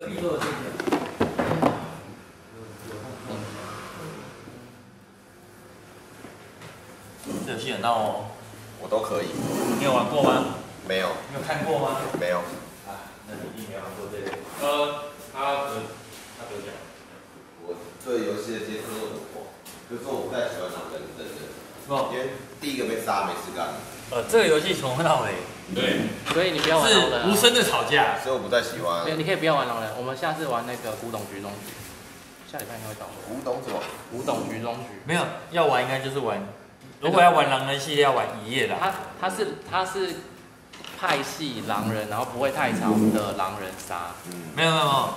这游戏很闹哦。我都可以。你有玩过吗？没有。你有看过吗？没有。啊，那你一定没玩过这个。他得奖。我对游戏的接触度不高，就是我不太喜欢打人的人。是吧？因为第一个被杀没事干。这个游戏从头到尾。 对，所以你不要玩老人、啊，是无声的吵架，所以我不太喜欢。对，你可以不要玩老人，我们下次玩那个古董局中局，下礼拜应该会到。古董什么？古董局中局。没有，要玩应该就是玩，如果要玩狼人系列，要玩一夜啦。他是派系狼人，然后不会太长的狼人杀。嗯，没有，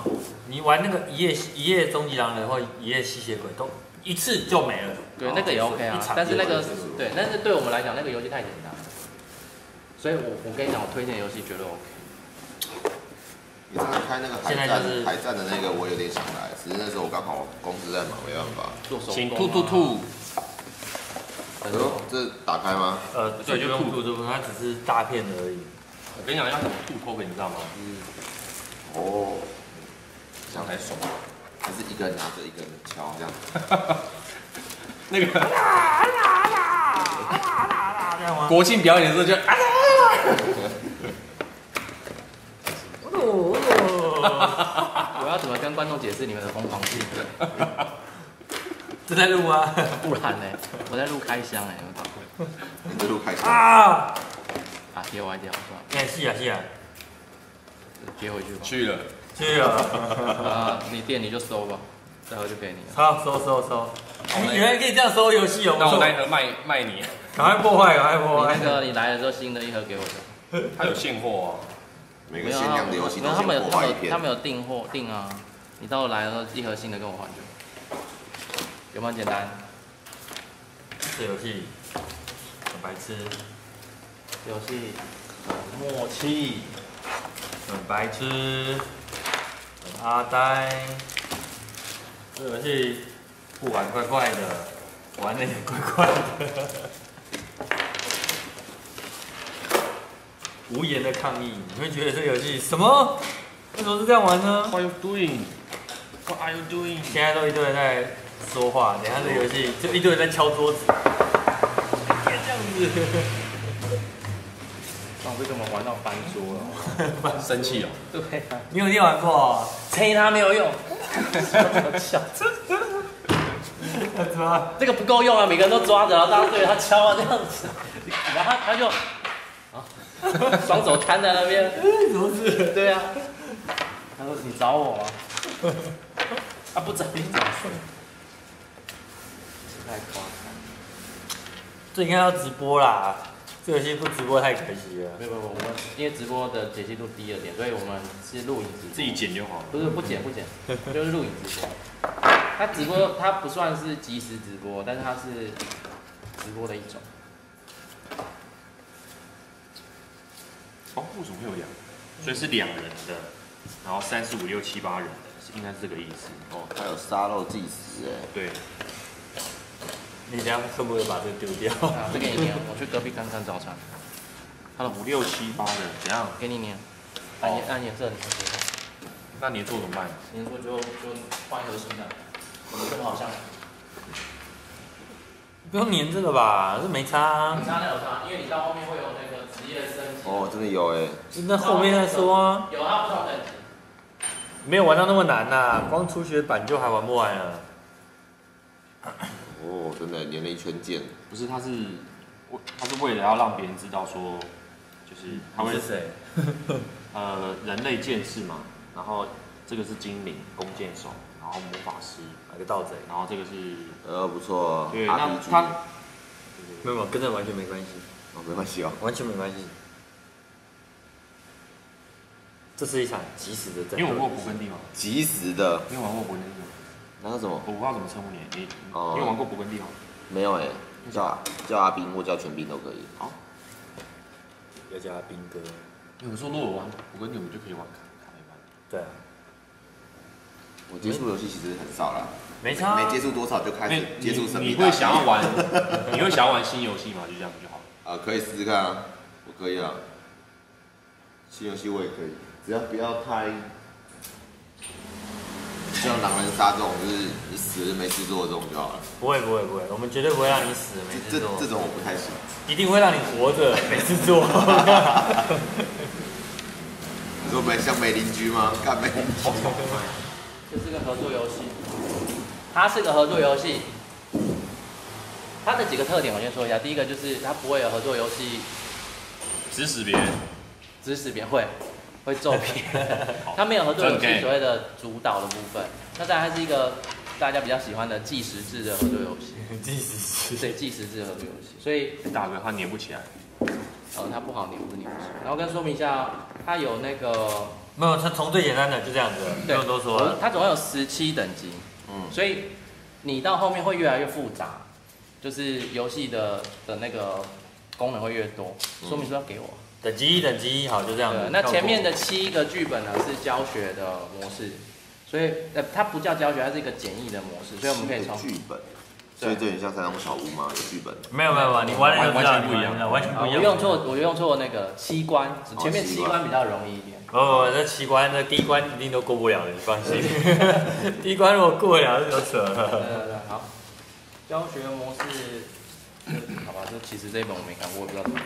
你玩那个一夜终极狼人或一夜吸血鬼都一次就没了。对，那个也 OK 啊，但是那个对，但是对我们来讲那个游戏太简单了。 所以我跟你讲，我推荐游戏绝对 OK。你上次开那个海战的那个，我有点想来，只是那时候我刚好公司在忙，没办法。做手工。吐。这是打开吗？对，就用吐，它只是大片的而已。我跟你讲，要怎么吐口水，你知道吗？嗯。哦。这样才爽。还是一个人拿着，一个人敲这样。那个。国庆表演的时候就。 我要怎么跟观众解释你们的疯狂性？正在录啊，不然呢？我在录开箱哎，你们你在录开箱啊？啊，接歪掉算了。哎，是啊，接回去吧。去了。你店你就收吧，然后就给你。好，收。你原来可以这样收游戏哦。那我那一盒卖你，赶快破坏。那个你来的时候新的一盒给我。 他有现货啊，每个限量的游戏都现货一片。他们有订货订啊，你到来了一盒新的跟我换就。有没有简单？这游戏很白痴，游戏很默契，很白痴，很阿呆。这游戏不玩怪怪的，玩的也怪怪的。无言的抗议，你会觉得这游戏什么？为什么是这样玩呢 ？What are you doing? What are you doing? 现在都一堆人在说话，等一下这游戏就一堆人在敲桌子。别这样子。上次跟我们玩到翻桌了，蛮生气哦。对啊，你有玩过哦？吹他没有用。笑。他抓这个不够用啊，每个人都抓着，然后大家对着他敲啊这样子，然后他就。 双手摊在那边，什么事？对啊，他说你找我吗？啊，不找你找谁？太夸张，这应该要直播啦，这游戏不直播太可惜了。没有，我们因为直播的解析度低了点，所以我们是录影直播，自己剪就好了。不是不剪，就是录影直播。他直播他不算是即时直播，但是他是直播的一种。 哦，为什么会有两？所以是两人的，然后35、6、7、8人的，应该是这个意思。哦，还有沙漏计时哎。对。你等下会不会把这个丢掉？啊，这个你念，我去隔壁看看早餐。他的5、6、7、8人怎样？给你念。按颜色你看。那年做怎么办？年做就换一盒新的，这个好像。不用粘这个吧，这没差啊。没差那有差，因为你到后面会有那个职业升级。哦，真的有哎。那后面再说啊。有啊，不同等级。没有玩到那么难呐，光初学版就还玩不完了。哦，真的粘了一圈剑。不是，他是为了要让别人知道说，就是他会是谁？人类剑士嘛，然后这个是精灵弓箭手。 然后魔法师，来个盗贼，然后这个是不错，对，那他没有跟这完全没关系，哦，没关系哦，完全没关系。这是一场即时的战，你有玩过勃艮第吗？即时的，你有玩过勃艮第吗？那是什么？我不知道怎么称呼你，你有玩过勃艮第吗？没有哎，叫阿兵或叫全兵都可以。好，要叫阿兵哥。有时候如果玩勃艮第，我们就可以玩卡牌版。对啊。 我接触游戏其实很少啦，没接触多少就开始接触神秘大。你会想要玩新游戏吗？就这样就好了。可以试试看啊，我可以啊。新游戏我也可以，只要不要太像狼人杀这种，就是你死没事做的这种就好了。不会不会不会，我们绝对不会让你死没事做。这种我不太行。一定会让你活着没事做。你说像没邻居吗？干没邻居。这是个合作游戏，它是个合作游戏。它的几个特点我先说一下，第一个就是它不会有合作游戏指使别人，指使别人会揍别人，它没有合作游戏所谓的主导的部分。那当然它是一个大家比较喜欢的计时制的合作游戏，计时制，对，计时制合作游戏。所以大哥它粘不起来，它不好粘不起来。然后跟说明一下，它有那个没有，它从最简单的就这样子，不用多说了。它总共有17等级，所以你到后面会越来越复杂。就是游戏的那个功能会越多，说明书要给我。等级一好，就这样子。那前面的7个剧本呢是教学的模式，所以它不叫教学，它是一个简易的模式，所以我们可以从剧本。所以对你像三种小屋嘛，有剧本。没有，你玩的完全不一样，完全不一样。我用错那个七关，前面7关比较容易一点。不，这7关，那第一关一定都过不了的，你放心。第一关如果过不了就扯了。对，好。教学模式，好吧，其实这一本我没看过，我也不知道怎么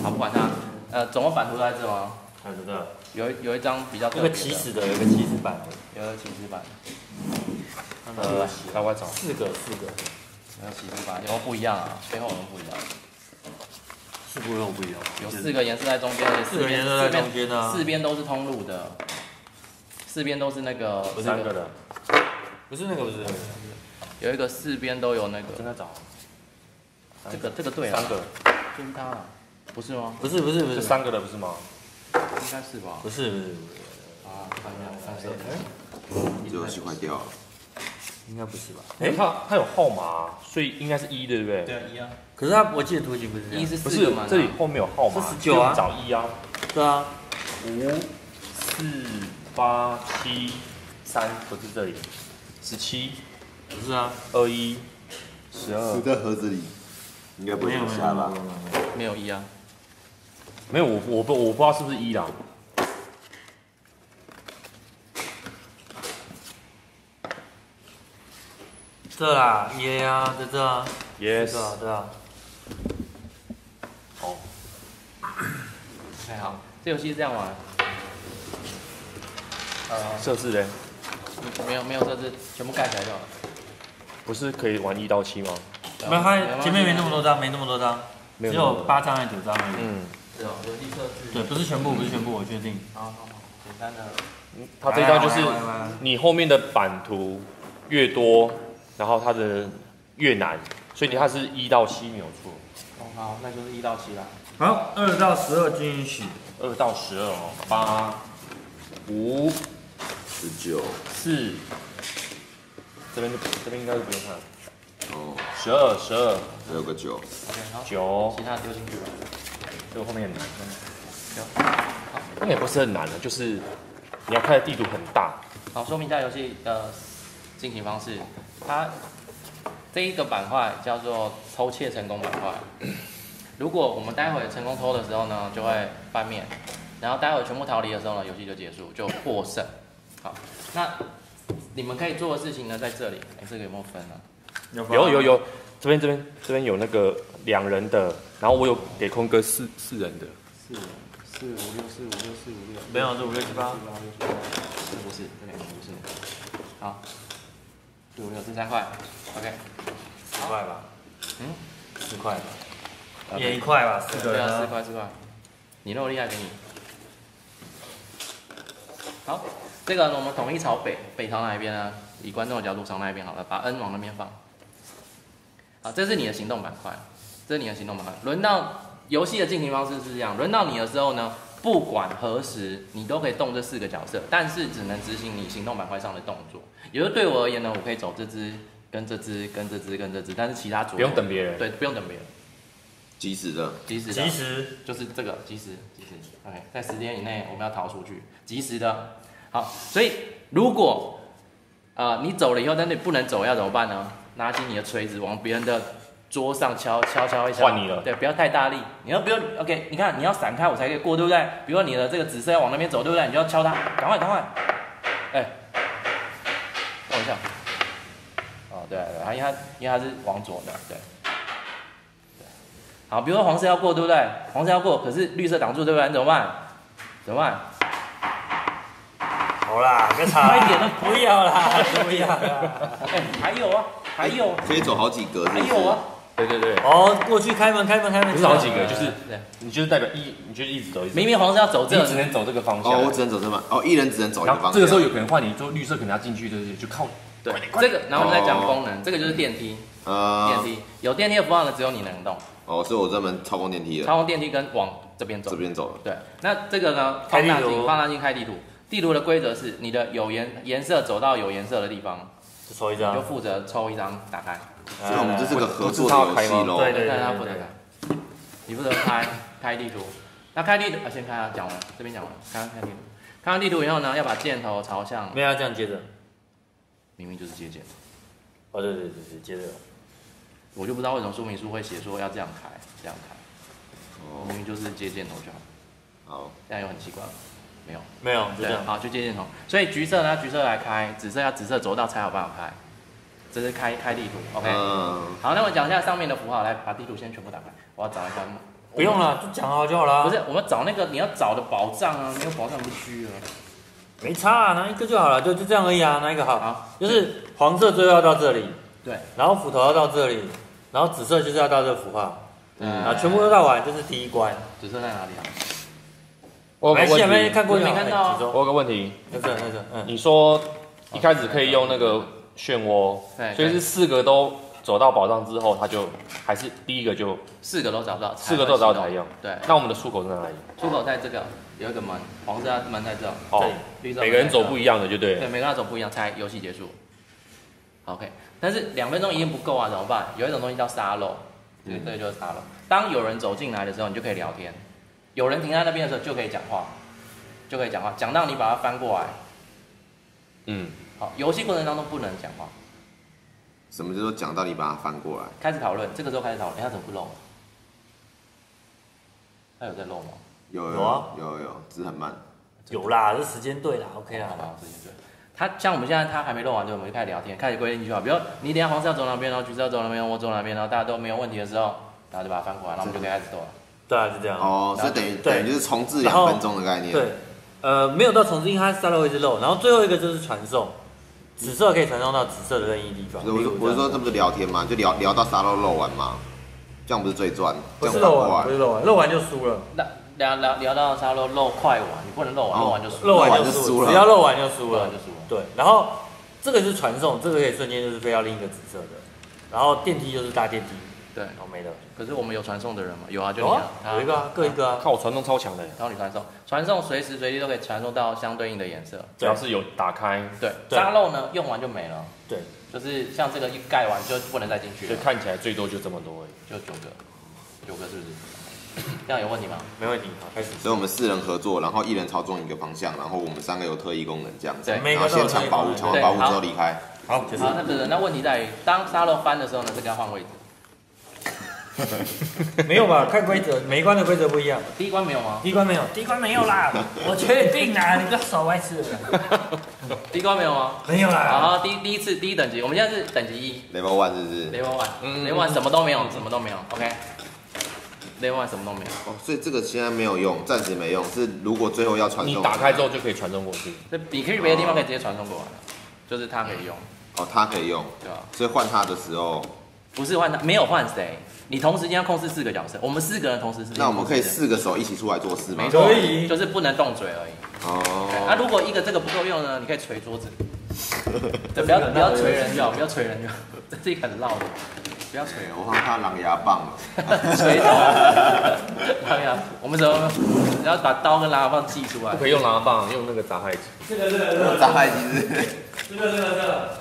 看。好，不管它，总共版图在这吗？还是这？有一张比较特别的，有个起始的，有个起始版的，有个起始版。来我找四个。有起始版，有不一样啊，背后有不一样。是不是有不一样？有4个颜色在中间，四边都是通路的，四边都是那个。不是那个的，不是。有一个4边都有那个，正在找。这个对了，3个，就是它了，不是吗？不是，这3个的不是吗？应该是吧？不是。啊，32，游戏坏掉了。应该不是吧？哎，它有号码，所以应该是1，对不对？对啊，1啊。可是它，我记得图形不是这样，1是4嘛？这里后面有号码，19啊，找1啊。对啊，5、4、8、7、3，不是这里，17。不是啊，21、12，死在盒子里，应该不会瞎吧？没有1啊，没有我不知道是不是1啦。这啦，耶啊，在这啊，耶，是啊，对啊。哦，还好，这游戏是这样玩。设置嘞？没有设置，全部盖起来就好了。不是可以玩1到7吗？没有，它前面没那么多张，只有8张还是9张而已。对哦，游戏设置。对，不是全部，我确定。好，简单的。它这张就是你后面的版图越多，然后它的越难，所以它是1到7没有错。好，那就是1到7啦。好，2到12均匀洗。2到12哦，8、5、19、4。这边应该是不用看。哦，12，还有个9。OK， 好。9，其他丢进去吧。这个后面很难。那也不是很难的，就是你要看的地图很大。好，说明一下游戏的进行方式。它这一个板块叫做偷窃成功板块。如果我们待会成功偷的时候呢，就会翻面；然后待会全部逃离的时候呢，游戏就结束，就获胜。好，那。你们可以做的事情呢，在这里。这个有没有分啊？有，这边有那个2人的，然后我有给空哥4人的。4、5、6、4、5、6、4、5、6。没有，5、6、7、8。这不是，这2个不是。好，5、6这3块。OK。4块吧。4块吧。也1块吧，4个。对啊，4块。你那么厉害，给你。好。这个我们统一朝北朝哪一边呢？以观众的角度朝那一边好了，把 N 往那边放。好，这是你的行动板块，轮到游戏的进行方式是这样，轮到你的时候呢，不管何时你都可以动这4个角色，但是只能执行你行动板块上的动作。也就是对我而言呢，我可以走这只，跟这只，跟这只，跟这只，但是其他左右不用等别人，对，不用等别人。即时就是这个即时。OK， 在10天以内我们要逃出去，即时的。好，所以如果你走了以后，但是你不能走，要怎么办呢？拿起你的锤子往别人的桌上敲一下。换你了。对，不要太大力。你要不用 ？OK， 你看你要闪开我才可以过，对不对？比如说你的这个紫色要往那边走，对不对？你就要敲它，赶快。哎、欸，碰一下。哦，对，它因为它是往左的，对。对。好，比如说黄色要过，对不对？黄色要过，可是绿色挡住，对不对？你怎么办？怎么办？好啦，别吵，快点都不要啦，不要啦。哎，还有啊，还有。可以走好几格。还有啊。对对对。哦，过去开门，开门，开门。不是好几格，就是你就是代表一，你就一直走。明明黄色要走这，只能走这个方向。哦，我只能走这嘛。哦，一人只能走一个方向。这个时候有可能换你做绿色，可能要进去，对不对？就靠。对，这个，然后我们再讲功能，这个就是电梯。电梯有电梯的符号呢，只有你能动。哦，所以我专门操控电梯的。操控电梯跟往这边走。这边走了。对，那这个呢？放大镜，放大镜开地图。地图的规则是，你的有颜色走到有颜色的地方，就抽一张，就负责抽一张打开。所以我们这是个合作的游戏喽。对对对，他负责开，你负责开地图。那开地图，先看啊，讲完这边讲完，刚刚开地图，看完地图以后呢，要把箭头朝向。没有这样接着。明明就是接箭。哦，对对对对，接着。我就不知道为什么说明书会写说要这样开，这样开。哦。明明就是接箭头就好。好。这样又很奇怪。没有，没有，对，好，就接箭头。所以橘色呢，橘色来开；紫色要紫色走到才有办法开。这是开地图 ，OK。好，那我讲一下上面的符号，来把地图先全部打开。我要找一张。不用了，就讲好就好了。不是，我们找那个你要找的宝藏啊，没有宝藏不虚啊。没差啊，拿一个就好了，就这样而已啊，拿一个好。就是黄色最后要到这里，对。然后斧头要到这里，然后紫色就是要到这符号，啊，全部都到完就是第一关。紫色在哪里啊？我没看过，没看到。我有个问题，你说一开始可以用那个漩涡，所以是四个都走到宝藏之后，它就还是第一个就四个都找不到，四个都找不到才用。对，那我们的出口在哪里？出口在这个有一个门，黄色门在这。哦，每个人走不一样的就对。对，每个人走不一样才游戏结束。OK， 但是2分钟一定不够啊，怎么办？有一种东西叫沙漏，对，这个就是沙漏。当有人走进来的时候，你就可以聊天。有人停在那边的时候就可以讲话，就可以讲话，讲到你把它翻过来。嗯，好，游戏过程当中不能讲话。什么叫做讲到你把它翻过来？开始讨论，这个时候开始讨论，他怎么不漏？他有在漏吗？有，只是很慢。有啦，这时间对啦 ，OK 啦，好，时间对。他像我们现在他还没漏完，就我们就开始聊天，开始规定一句话，比如你等下黄色要走哪边，然后橘色要走哪边，我走哪边，然后大家都没有问题的时候，然后就把它翻过来，然后我们就可以开始做了。对啊，是这样。哦，所以等于就是重置2分钟的概念。对，没有到重置，因为它沙漏一直漏，然后最后一个就是传送，紫色可以传送到紫色的任意地方。我是说，这不是聊天嘛，就聊到沙漏漏完嘛，这样不是最赚？不是漏完，不是漏完，漏完就输了。那聊到沙漏漏快完，你不能漏完，漏完就输了，漏完就输了，只要漏完就输了，对，然后这个是传送，这个可以瞬间就是飞到另一个紫色的，然后电梯就是搭电梯。对，我没了。可是我们有传送的人吗？有啊，就你啊，有一个啊，各一个啊。看我传送超强的，然后你传送随时随地都可以传送到相对应的颜色，只要是有打开。对，沙漏呢用完就没了。对，就是像这个一盖完就不能再进去了。所以看起来最多就这么多而已，就9个，是不是？这样有问题吗？没问题，好，开始。所以我们4人合作，然后1人操纵一个方向，然后我们3个有特异功能这样子，然后先抢宝物，抢完宝物之后离开。好，那问题在于当沙漏翻的时候呢，这个要换位置。没有吧？看规则，每一关的规则不一样。第一关没有吗？第一关没有，第一关没有啦！我确定啦，你不要少歪吃了。第一关没有吗？没有啦。啊，第一次第一等级，我们现在是等级1。Level 1是不是 ？Level 1，Level 1什么都没有，什么都没有。OK，Level 1什么都没有。哦，所以这个现在没有用，暂时没用。是如果最后要传送，你打开之后就可以传送过去。你可以去别的地方可以直接传送过来，就是它可以用。哦，它可以用，对吧？所以换它的时候，不是换它，没有换谁。你同时间要控制4个角色，我们4个人同时是。那我们可以4个手一起出来做事吗？没错，就是不能动嘴而已。哦。那如果一个这个不够用呢？你可以捶桌子。对，不要捶人就好，不要捶人就好。这是一个很绕的，不要捶。我怕他狼牙棒了。捶头。狼牙，我们只要把刀跟狼牙棒寄出来。不可以用狼牙棒，用那个杂害机。这个杂害机是。这个。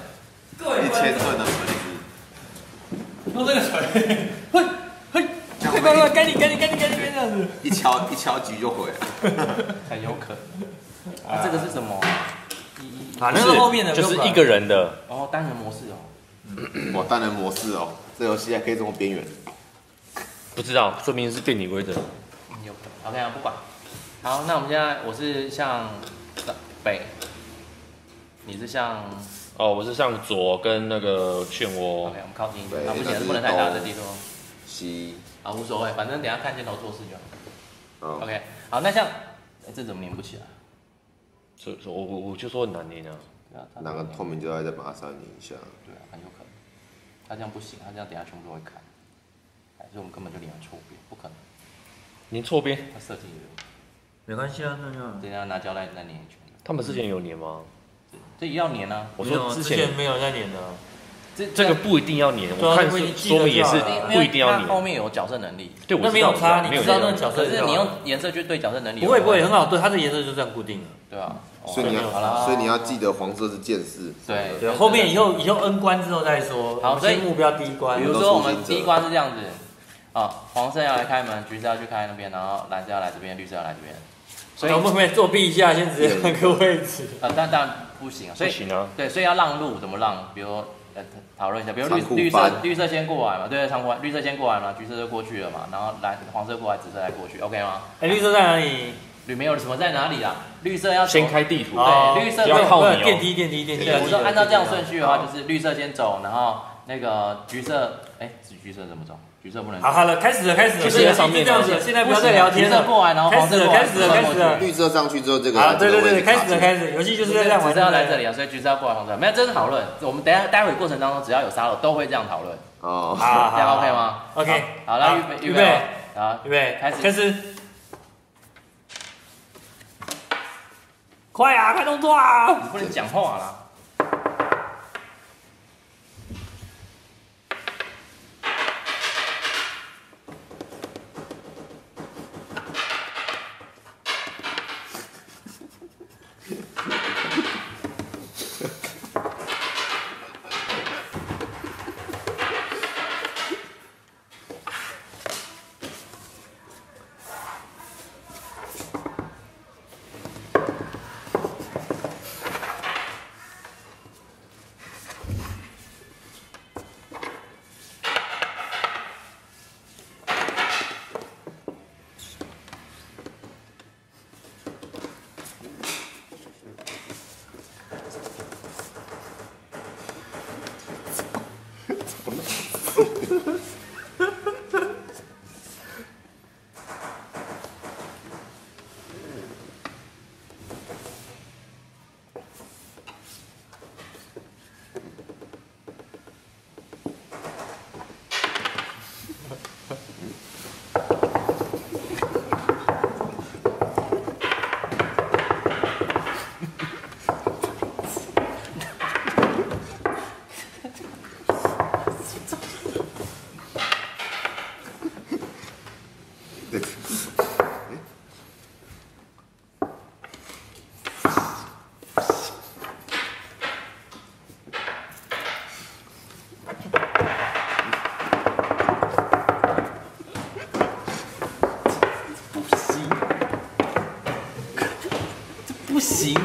各位。1千寸的锤子。用这个锤。嘿，嘿，快快快，赶紧这样子！一敲局就毁了，很有可能。这个是什么？啊，那是后面的，就是一个人的。哦，单人模式哦。哇，单人模式哦，这游戏还可以这么边缘。不知道，说明是变体规则。有可能。OK 啊，不管。好，那我们现在我是向北，你是向哦，我是向左跟那个漩涡。OK， 我们靠近一点，啊，不行，不能太大的地方。西啊，无所谓，反正等一下看箭头做事就好。嗯 ，OK， 好，那像这怎么连不起来？这我就说很难连啊。那个透明就要再把它稍微连一下。对啊，很有可能。他这样不行，他这样等一下全部都会砍。哎，所以我们根本就连错边，不可能。连错边？他设计的。没关系啊，那就等一下拿胶带再粘一圈。他们之前有粘吗？这也要粘啊！我说之前没有人在粘的。这个不一定要粘，我看说明也是不一定要粘。后面有矫正能力。对，那没有差，你知道那矫正。可是你用颜色去对矫正能力。不会很好，对它的颜色就这样固定了。对啊。所以你要记得黄色是剑士。对，后面以后 N 关之后再说。好，所以目标第一关。比如说我们第一关是这样子，啊，黄色要来开门，橘色要去开那边，然后蓝色要来这边，绿色要来这边。所以我们作弊一下，先直接换个位置。啊，但不行啊，所以对，所以要让路，怎么让？比如讨论一下，比如绿色先过来嘛，对，长裤绿色先过来嘛，橘色就过去了嘛，然后黄色过来，紫色再过去 ，OK 吗？哎，绿色在哪里？没有什么在哪里啊？绿色要先开地图，对，绿色要靠你电梯。我说按照这样顺序的话，就是绿色先走，然后那个橘色，哎，橘色怎么走？橘色不能。好了，开始了，就是这样子。现在不要再聊天了。过来，然后黄色开始了。绿色上去之后，这个啊，对，开始。游戏就是在这样玩。橘色要来这里啊，所以橘色要过来，黄色没有，这是讨论。我们待会过程当中，只要有沙漏，都会这样讨论。哦，好，这样 OK 吗 ？OK， 好了，预备，好，预备，开始。快啊，快动作啊！你不能讲话啦。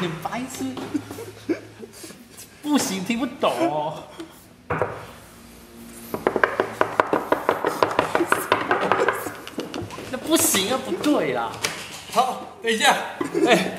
你白痴，不行，听不懂哦。那不行啊，不对啦。好，等一下，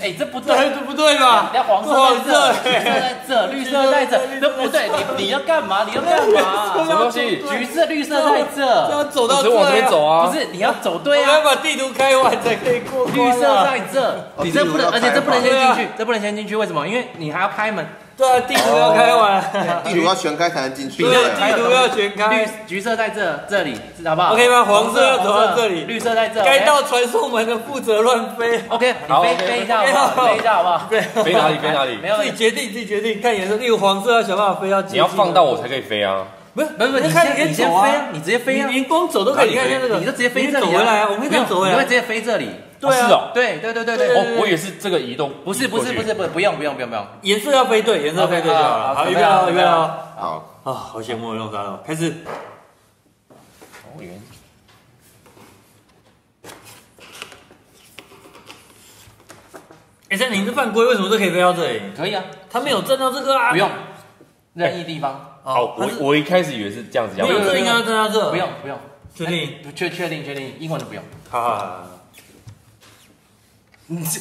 哎，这不对，这不对吧？那黄色在这，绿色在这，这不对。你要干嘛？什么东西？橘色、绿色在这，要走到这往这边走啊？不是，你要走对啊。我要把地图开完才可以过。绿色在这，你这不能，而且这不能先进去，为什么？因为你还要开门。对啊，地图要开完，地图要全开才能进去。对，地图要全开。橘色在这里，好不好 ？OK 吗？黄色要走到这里，绿色在这。该到传送门的负责乱飞。OK， 你飞一下，好不好？飞哪里？没有，自己决定，看颜色。例如黄色要想办法飞，你要放到我才可以飞啊。不，你先飞啊！你直接飞啊！你光走都可以，你看一下这个，你就直接飞这里回来啊！我们可以走回来，你会直接飞这里。对啊，对，我也是这个移动，不是，不用，颜色要飞对就好了。好，预备了，好啊，好羡慕用啥了，开始。好远。哎，像您这犯规，为什么都可以飞到这里？可以啊，他没有震到这个啊。不用，任意地方。好，我一开始以为是这样子，没有，这应该要震到这。不用，确定，英文的不用。好。你这，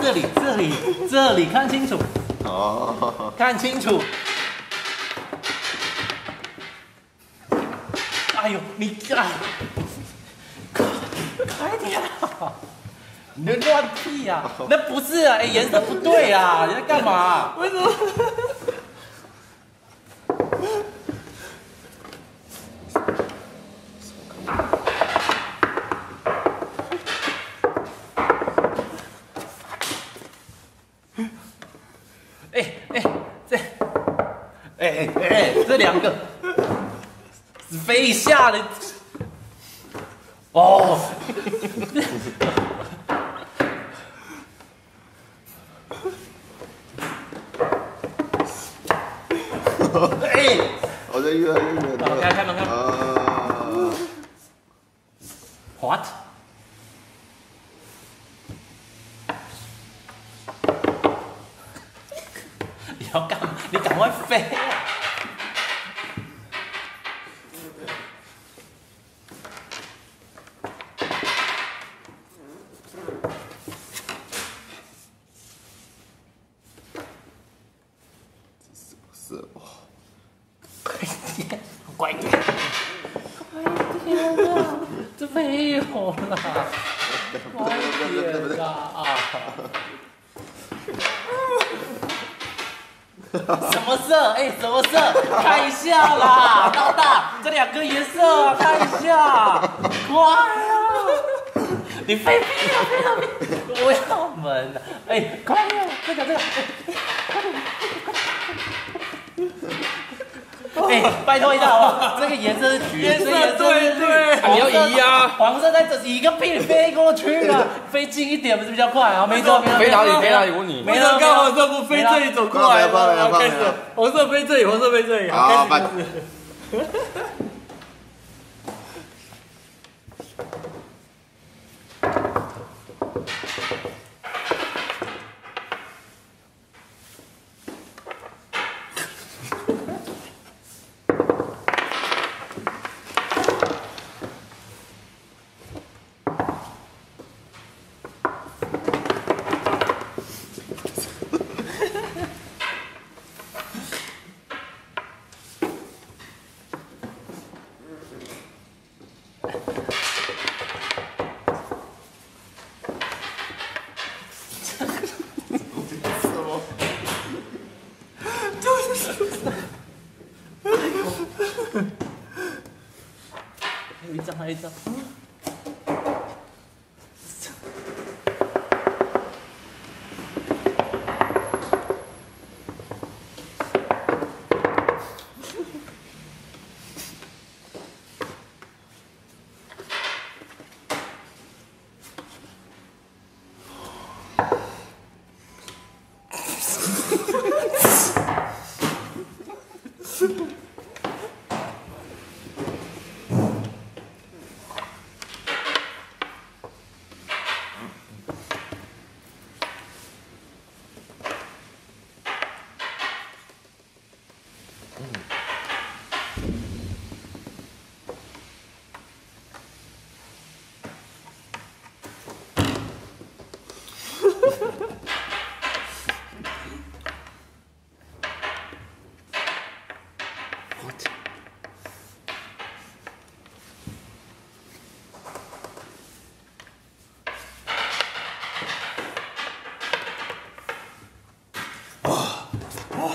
这里，看清楚。哦，看清楚。哎呦，你啊，快点啊！你那乱屁呀、啊！那不是啊，哎，颜色不对啊！你在干嘛、啊？为什么？这两个飞一下的哦，哎，我在越来越远了。开门，开门。What？ 你要干嘛？你赶快飞！ 没有啦，快点啊！什么色？哎，什么色？看一下啦，老大，这两个颜色、啊，看一下，快啊！你飞屁啊！不要门啊！哎，快点，这个，快点！ 哎，拜托一下好不好？这个颜色是橘，颜色对，你要移啊！黄色在这移个屁，飞过去了，飞近一点不是比较快啊？没错，飞哪里？飞哪里？我你。没错，刚好这不飞这里走过来了，开始。红色飞这里，黄色飞这里。好，拜。还有一张，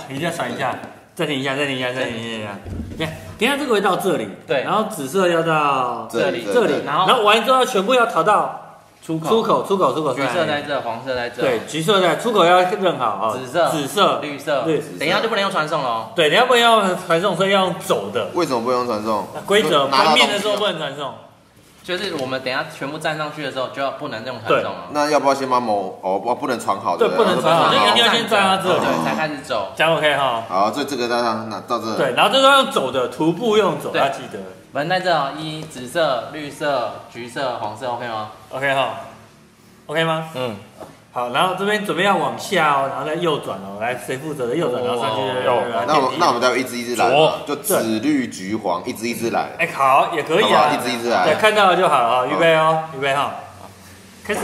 一定要甩一下，再停一下，你看这个会到这里，对，然后紫色要到这里，然后完之后全部要调到出口，橘色在这，黄色在这，对，橘色在出口要认好啊，紫色，绿色，等一下就不能用传送了，对，等一下不能用传送，所以要用走的。为什么不用传送？规则盘面的时候不能传送，就是我们等一下全部站上去的时候就要不能用传送了。那要不要先把某不能传好？对，不能传好，一定要先站到这。 开始走，这样 OK 哈。好，这个大家拿到这。对，然后这个用走的，徒步用走，大家记得。门在这，紫色、绿色、橘色、黄色 ，OK 吗 ？OK 哈 ，OK 吗？嗯。好，然后这边准备要往下哦，然后再右转哦，来谁负责的右转，然后上去右。那我们待会一只来，就紫绿橘黄，一只来。哎，好，也可以啊，一只来。对，看到了就好啊，预备哦，预备哈，开始。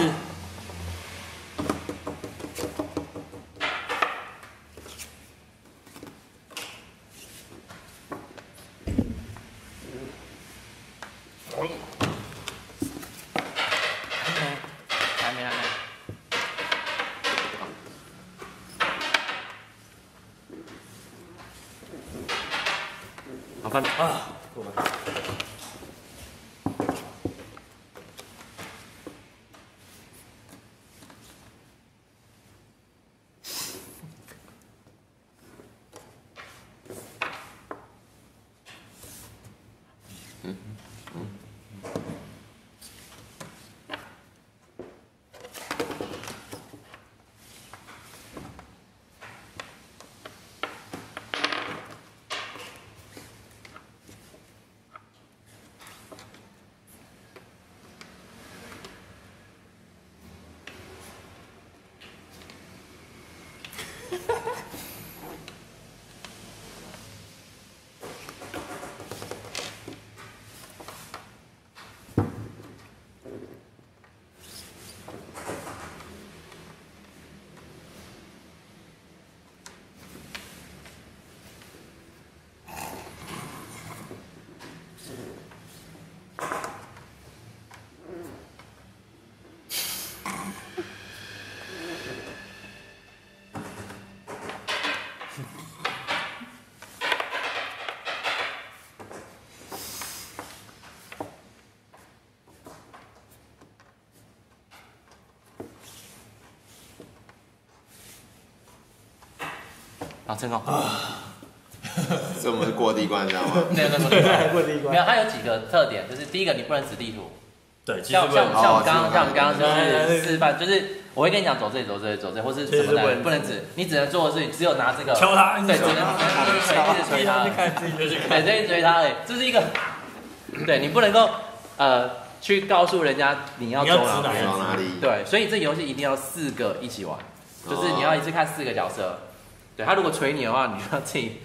好烦啊！够了。啊，成功！所以我们是过第一关，你知道吗？对，过第一关。没有，它有几个特点，就是第一个，你不能指地图。对，像我刚刚就是示范，就是我会跟你讲走这里，走这里，走这里，或是什么的，不能指，你只能做的是只有拿这个敲它，对，只能一直捶它，对，就一直捶它，哎，这是一个，对你不能够去告诉人家你要走哪里，对，所以这游戏一定要4个一起玩，就是你要一次看4个角色。 对他如果捶你的话，你就要自己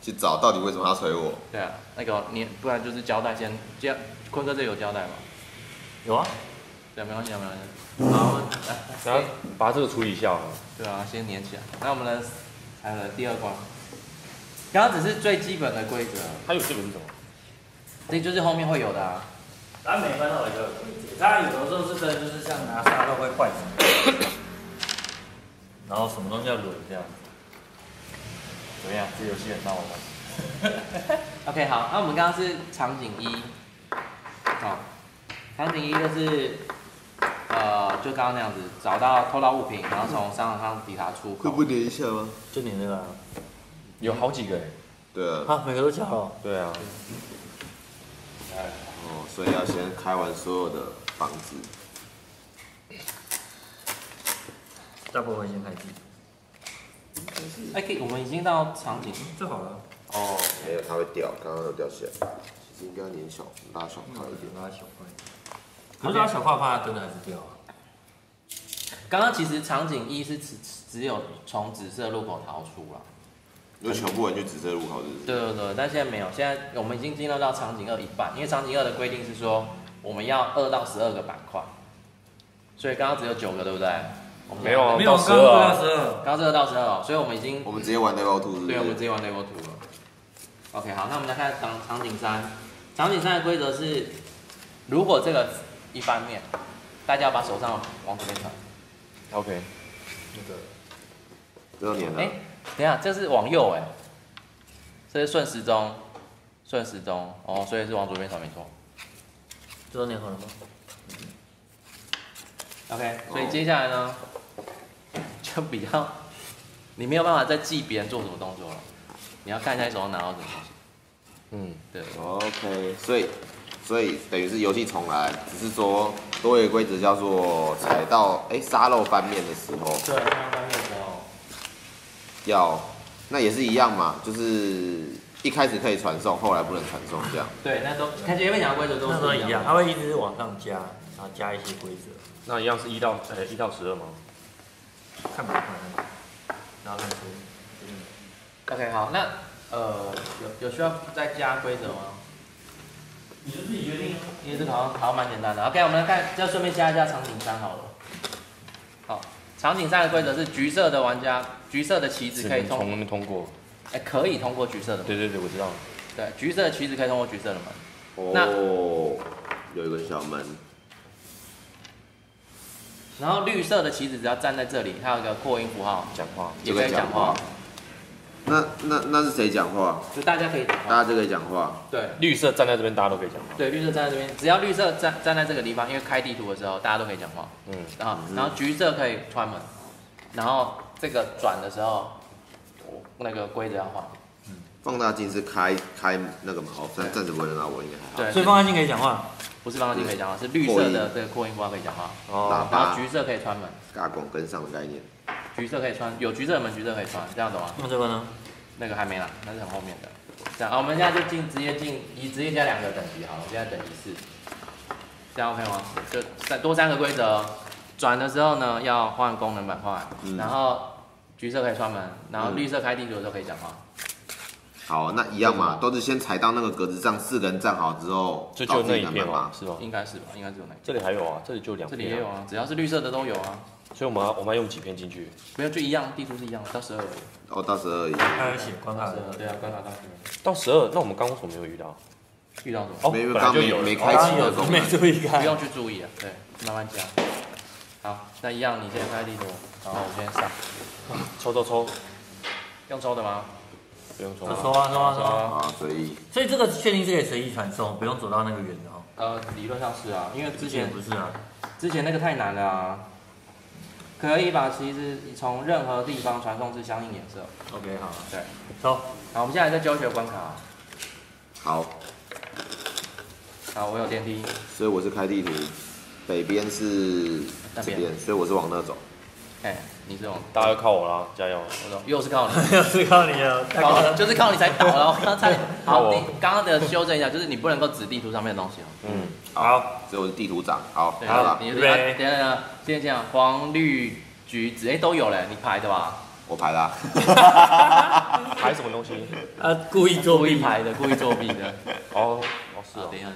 去找到底为什么他捶我。对啊，那个你不然就是胶带先，这样坤哥这有胶带吗？有啊，对，没关系，没关系。好，来，把这个处理一下。对啊，先粘起来。那我们的还有第二关，刚刚只是最基本的规则。它有基本是什么？这就是后面会有的啊。它每关都有一个规则，它有的时候是真的就是像拿沙漏会坏死，然后什么东西要轮这样。 怎么样？这游戏很闹吗 ？OK， 好，那我们刚刚是场景1，好，场景1就是就刚刚那样子，找到偷到物品，然后从商场上抵达出口。会不粘一下吗？就粘那个、啊，有好几个哎。对啊。啊，每个都敲了。对啊。哦，所以要先开完所有的房子。大部分先开机。 哎，可以，我们已经到场景就好了。哦，没有，它会掉，刚刚有掉线。其实应该粘小，拉小块一点，拉小块。可是拉小块怕它真的还是掉啊。刚刚其实场景1是只有从紫色路口逃出了，就全部人去紫色路口是？对对对，但现在没有，现在我们已经进入到场景2一半，因为场景2的规定是说我们要2到12个板块，所以刚刚只有9个，对不对？ 没有啊，没有，刚这个到12哦，所以我们已经直接玩 level 2， 对，我们直接玩 level 2了。OK， 好，那我们来看场景3，场景3的规则是，如果这个一翻面，大家要把手上往左边传。OK， 那个，哎，等下，这是往右哎，这是顺时钟，顺时钟哦，所以是往左边传没错。这都粘好了吗？ OK， 所以接下来呢，就比较你没有办法再记别人做什么动作了，你要看一下手上拿到什么东西。嗯，对。OK， 所以等于是游戏重来，只是说多一个规则叫做踩到沙漏翻面的时候。对，沙漏翻面的时候。要，那也是一样嘛，就是一开始可以传送，后来不能传送这样。对，那都看前面讲的规则都是一样，它会一直往上加，然后加一些规则。 那一样是1到12吗？看不看？然后再说。OK， 好，那有需要再加规则吗？你就自己决定啊。因为这个好像蛮简单的。OK， 我们来看，就顺便加一下场景3好了。好，场景3的规则是橘色的玩家，橘色的棋子可以从那边通过。哎，可以通过橘色的门。对对对，我知道。对，橘色的棋子可以通过橘色的门。哦，有一个小门。 然后绿色的棋子只要站在这里，它有一个扩音符号，讲话也可以讲话。那是谁讲话？就大家可以讲话，大家就可以讲话。对，绿色站在这边，大家都可以讲话。对，绿色站在这边，只要绿色站在这个地方，因为开地图的时候大家都可以讲话。嗯，然后橘色可以穿门，然后这个转的时候，那个规则要换。嗯，放大镜是开那个嘛？哦，暂时不会拿我，应该还好。对，所以放大镜可以讲话，不是放大镜可以讲话，是绿色的这个扩音瓜可以讲话。哦，然后橘色可以穿门。嘎拱跟上的概念。 橘色可以穿，有橘色的门，橘色可以穿，这样懂吗？那这个呢？那个还没啦，那是很后面的。这样，啊，我们现在就直接进，以直接加两个等级好了，我现在等级4，这样 OK 吗？就多三个规则，转的时候呢要换功能板块，然后橘色可以穿门，然后绿色开地图的时候可以讲话。好，那一样嘛，都是先踩到那个格子上，4个人站好之后，就那一片嘛，是吧？应该是吧，应该只有那一片。这里还有啊，这里就2片。这里也有啊，只要是绿色的都有啊。 所以我们要用几片进去？没有，就一样，地图是一样的，到12而已。哦，到12而已。还有写关卡的，对啊，关卡到12。到12，那我们刚为什么没有遇到？遇到什么？哦，没有，刚没开启的功能，没注意开。不用去注意啊，对，慢慢加。好，那一样，你先开地图，然后我先上。抽，用抽的吗？不用抽。抽啊。啊，随意。所以这个确定是可以随意传送，不用走到那个圆的哦。理论上是啊，因为之前不是啊，之前那个太难了啊。 可以把旗子从任何地方传送至相应颜色。OK， 好，对，走。好，我们现在在教学关卡。好。好，我有电梯。所以我是开地图，北边是这边，所以我是往那走。哎，你是往，大家要靠我啦，加油！我走，又是靠你，又是靠你了，就是靠你才倒了。我刚才，好，你刚刚的修正一下，就是你不能够指地图上面的东西哦。嗯。 好，所以我是地图长。好，好了，你等下，先这样，黄、绿、橘、紫，哎，都有嘞，你排的吧？我排的。排什么东西？故意作弊排的，故意作弊的。哦，是。等一下。